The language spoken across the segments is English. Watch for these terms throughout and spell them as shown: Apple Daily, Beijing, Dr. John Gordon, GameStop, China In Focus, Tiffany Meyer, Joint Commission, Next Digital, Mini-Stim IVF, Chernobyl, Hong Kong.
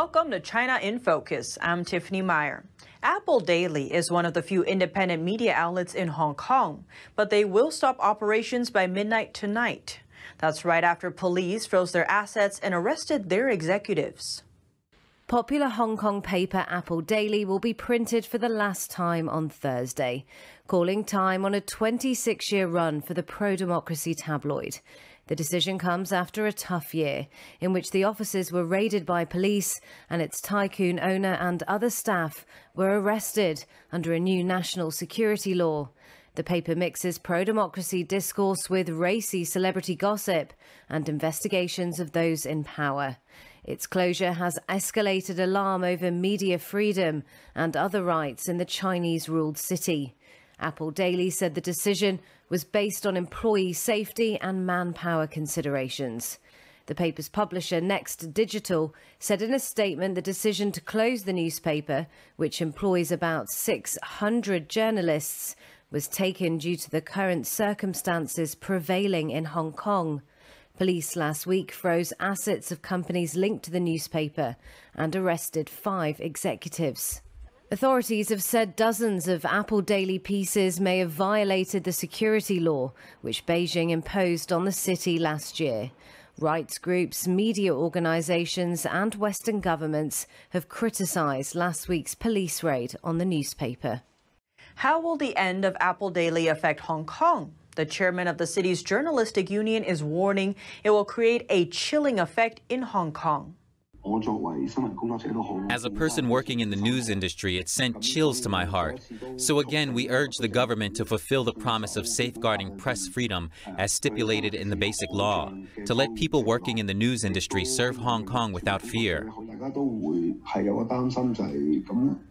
Welcome to China In Focus. I'm Tiffany Meyer. Apple Daily is one of the few independent media outlets in Hong Kong, but they will stop operations by midnight tonight. That's right after police froze their assets and arrested their executives. Popular Hong Kong paper Apple Daily will be printed for the last time on Thursday, calling time on a 26-year run for the pro-democracy tabloid. The decision comes after a tough year, in which the offices were raided by police and its tycoon owner and other staff were arrested under a new national security law. The paper mixes pro-democracy discourse with racy celebrity gossip and investigations of those in power. Its closure has escalated alarm over media freedom and other rights in the Chinese-ruled city. Apple Daily said the decision was based on employee safety and manpower considerations. The paper's publisher, Next Digital, said in a statement the decision to close the newspaper, which employs about 600 journalists, was taken due to the current circumstances prevailing in Hong Kong. Police last week froze assets of companies linked to the newspaper and arrested 5 executives. Authorities have said dozens of Apple Daily pieces may have violated the security law, which Beijing imposed on the city last year. Rights groups, media organizations and Western governments have criticized last week's police raid on the newspaper. How will the end of Apple Daily affect Hong Kong? The chairman of the city's journalistic union is warning it will create a chilling effect in Hong Kong. As a person working in the news industry, it sent chills to my heart. So again, we urge the government to fulfill the promise of safeguarding press freedom as stipulated in the basic law, to let people working in the news industry serve Hong Kong without fear.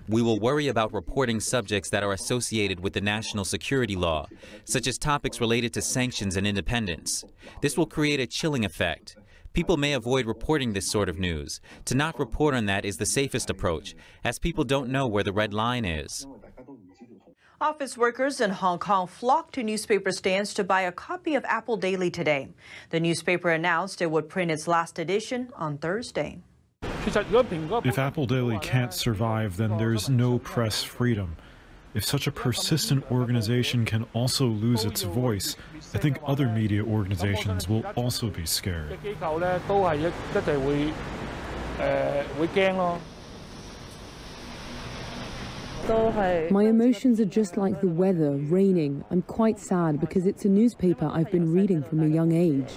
We will worry about reporting subjects that are associated with the national security law, such as topics related to sanctions and independence. This will create a chilling effect. People may avoid reporting this sort of news. To not report on that is the safest approach, as people don't know where the red line is. Office workers in Hong Kong flocked to newspaper stands to buy a copy of Apple Daily today. The newspaper announced it would print its last edition on Thursday. If Apple Daily can't survive, then there's no press freedom. If such a persistent organization can also lose its voice, I think other media organizations will also be scared. My emotions are just like the weather, raining. I'm quite sad because it's a newspaper I've been reading from a young age.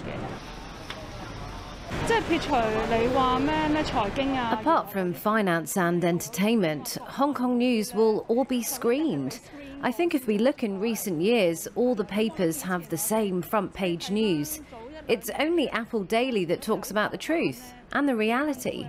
Apart from finance and entertainment, Hong Kong news will all be screened. I think if we look in recent years, all the papers have the same front page news. It's only Apple Daily that talks about the truth and the reality.